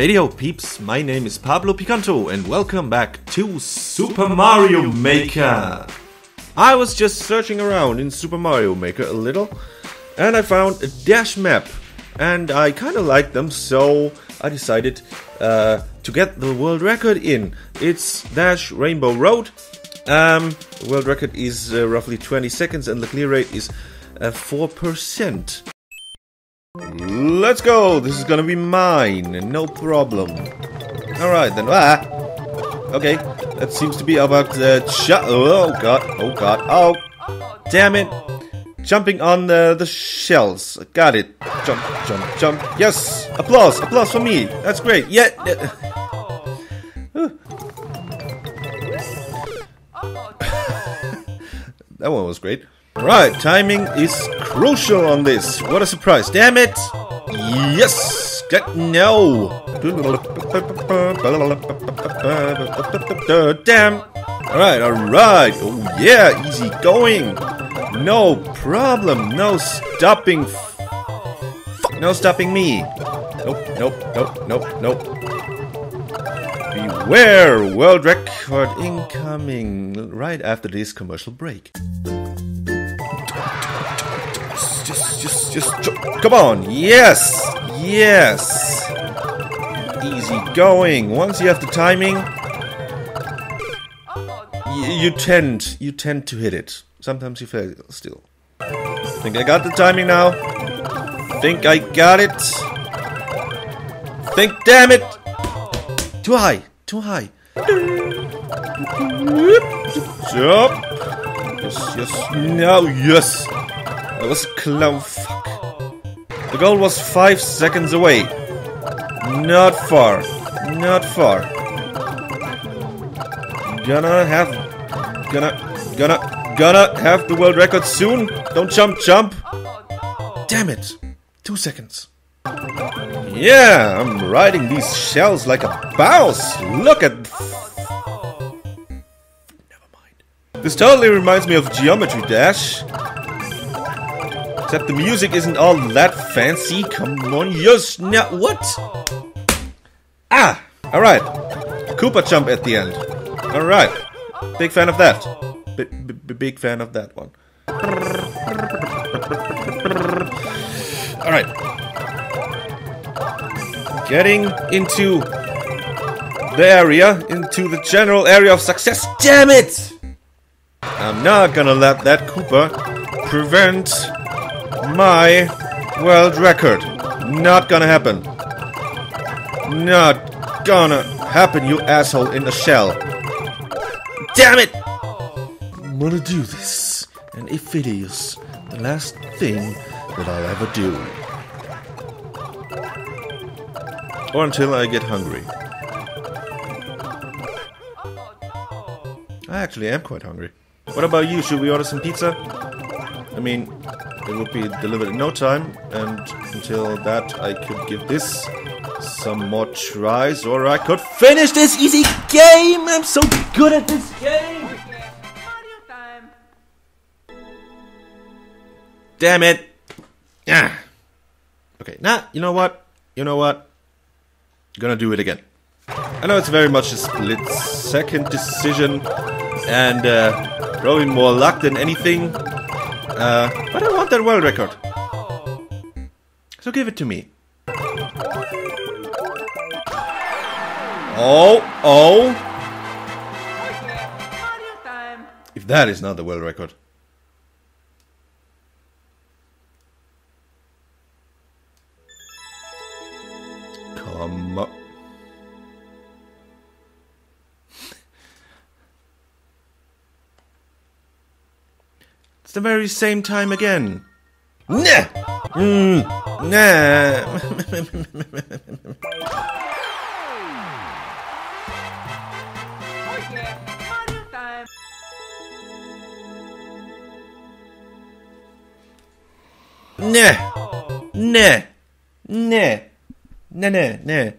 Hey yo peeps, my name is Pablo Picanto and welcome back to Super Mario Maker! I was just searching around in Super Mario Maker a little and I found a dash map and I kinda like them, so I decided to get the world record in. It's Dash Rainbow Road. The world record is roughly 20 seconds and the clear rate is 4%. Let's go! This is gonna be mine, no problem. Alright then, okay, that seems to be about the oh damn it! Jumping on the shells, got it. Jump, jump, jump, yes! Applause, applause for me, that's great, yeah! That one was great. Right, timing is crucial on this. What a surprise. Damn it! Yes! No! Damn! Alright, alright! Oh yeah, easy going! No problem! No stopping! Fuck! No stopping me! Nope, nope, nope, nope, nope. Beware! World record incoming right after this commercial break. Just come on, yes, yes, easy going. Once you have the timing, you tend to hit it. Sometimes you fail still. Think I got the timing now? Think I got it? Think, damn it! Too high, too high. Jump. Yes, yes, no, yes. That was close. Fuck. The goal was 5 seconds away. Not far. Not far. Gonna have the world record soon. Don't jump, jump. Damn it. 2 seconds. Yeah, I'm riding these shells like a boss. Look at... Never mind. This totally reminds me of Geometry Dash. Except the music isn't all that fancy. Come on, yes, now what? Ah, all right. Koopa jump at the end. All right, big fan of that. Big fan of that one. All right, getting into the area, into the general area of success. Damn it! I'm not gonna let that Koopa prevent my world record. Not gonna happen. Not gonna happen, you asshole in the shell. Damn it! I'm gonna do this. And if it is the last thing that I'll ever do. Or until I get hungry. I actually am quite hungry. What about you? Should we order some pizza? I mean... it would be delivered in no time, and until that I could give this some more tries, or I could finish this easy game! I'm so good at this game! Damn it! Yeah. Okay, nah, you know what? You know what? I'm gonna do it again. I know it's very much a split-second decision, and probably more luck than anything. But I want that world record. So give it to me. Oh, oh. If that is not the world record. Come on. It's the very same time again. Nah! Nah! Nah! Nah! Nah! Nah, nah, nah.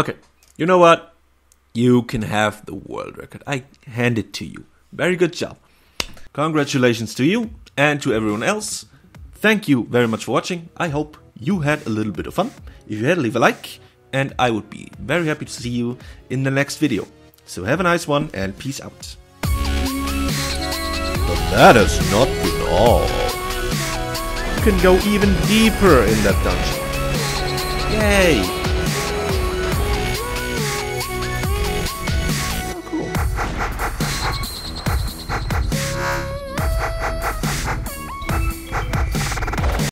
Okay, you know what? You can have the world record. I hand it to you. Very good job. Congratulations to you and to everyone else. Thank you very much for watching. I hope you had a little bit of fun. If you had, leave a like, and I would be very happy to see you in the next video. So have a nice one and peace out. But that has not been all. You can go even deeper in that dungeon. Yay!